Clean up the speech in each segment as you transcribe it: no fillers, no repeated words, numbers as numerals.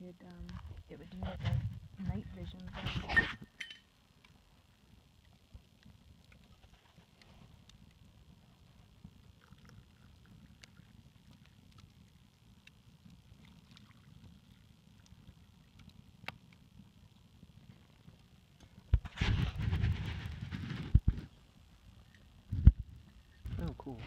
it would do like a night vision thing. Oh, cool.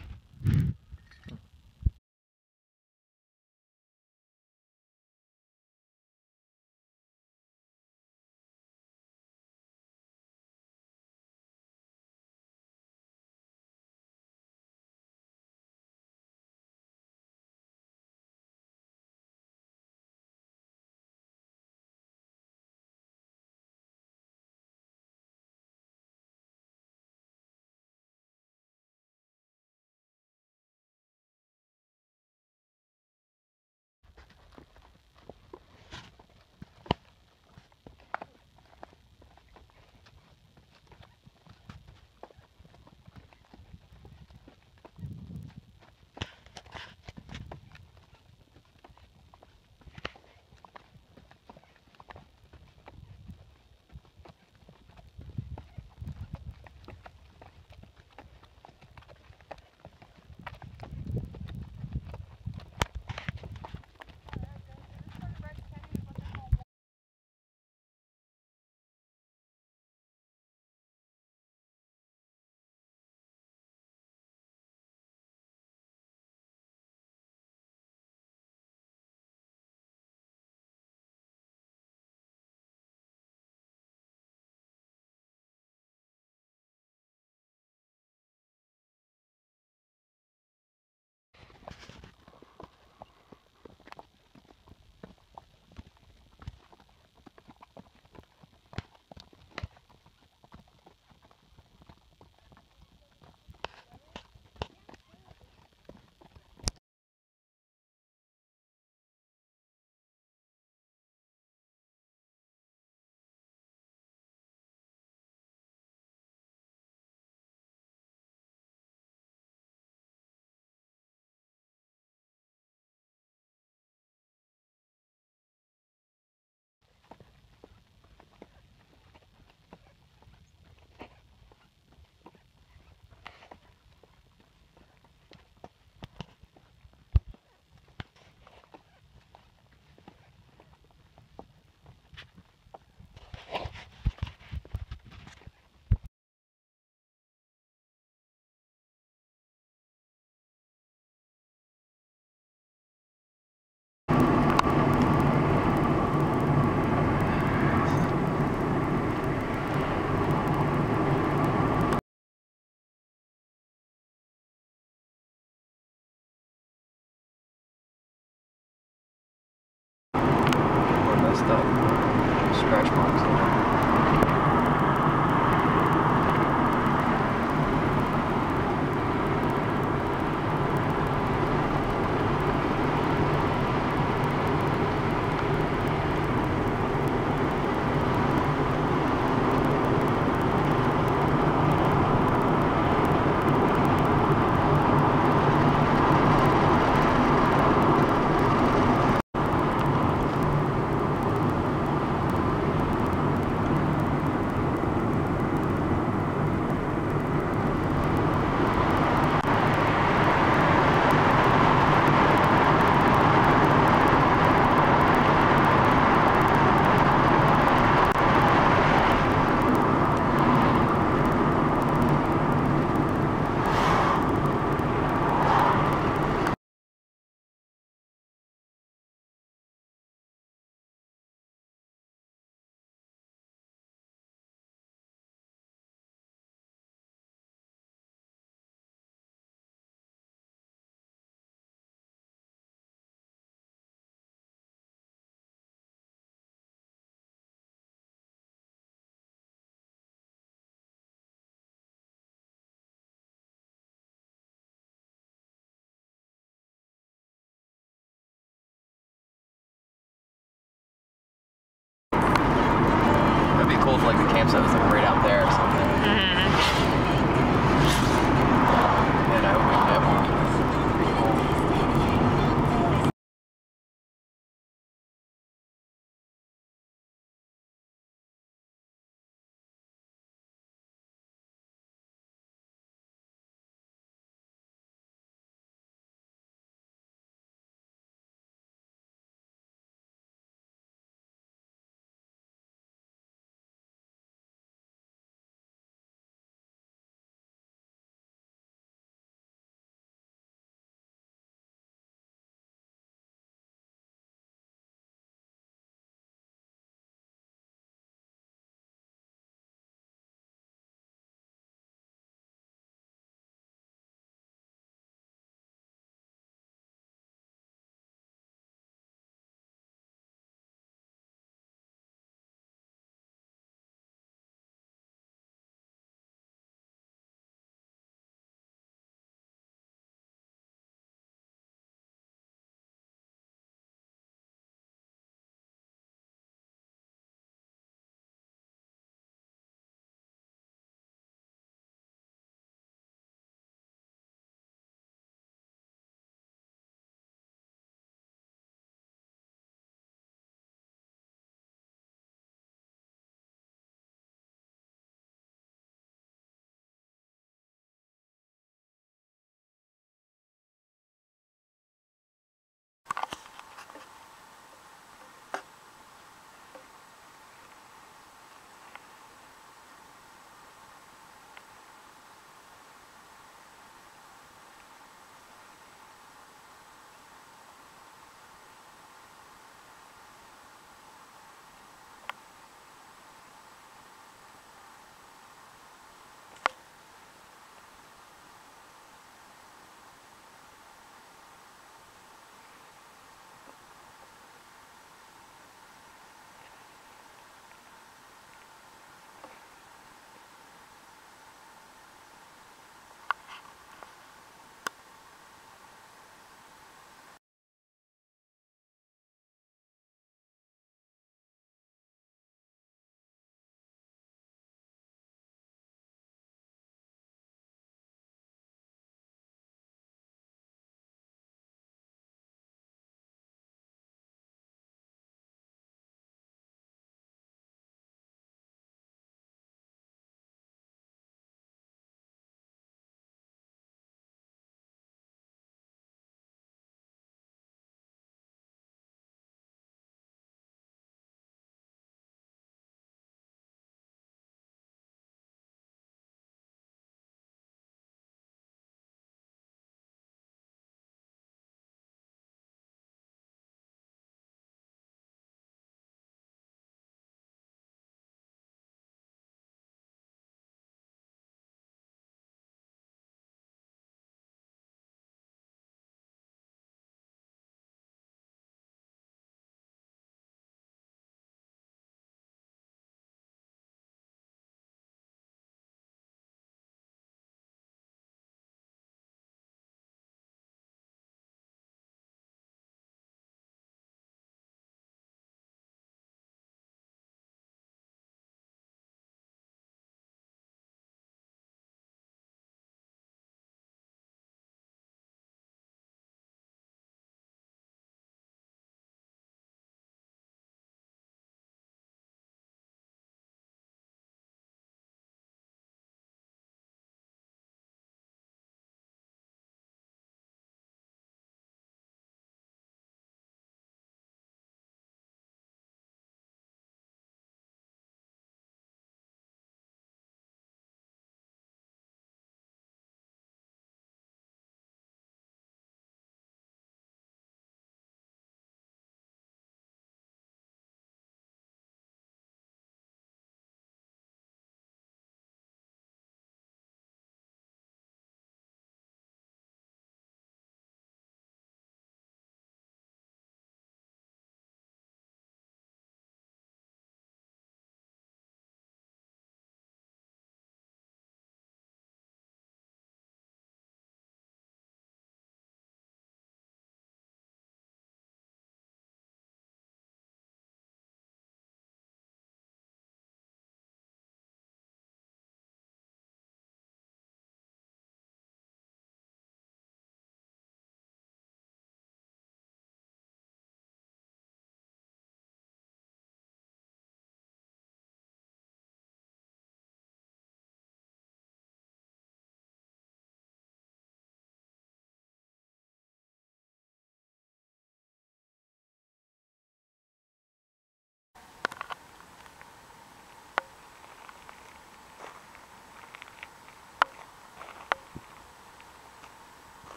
Up scratch marks.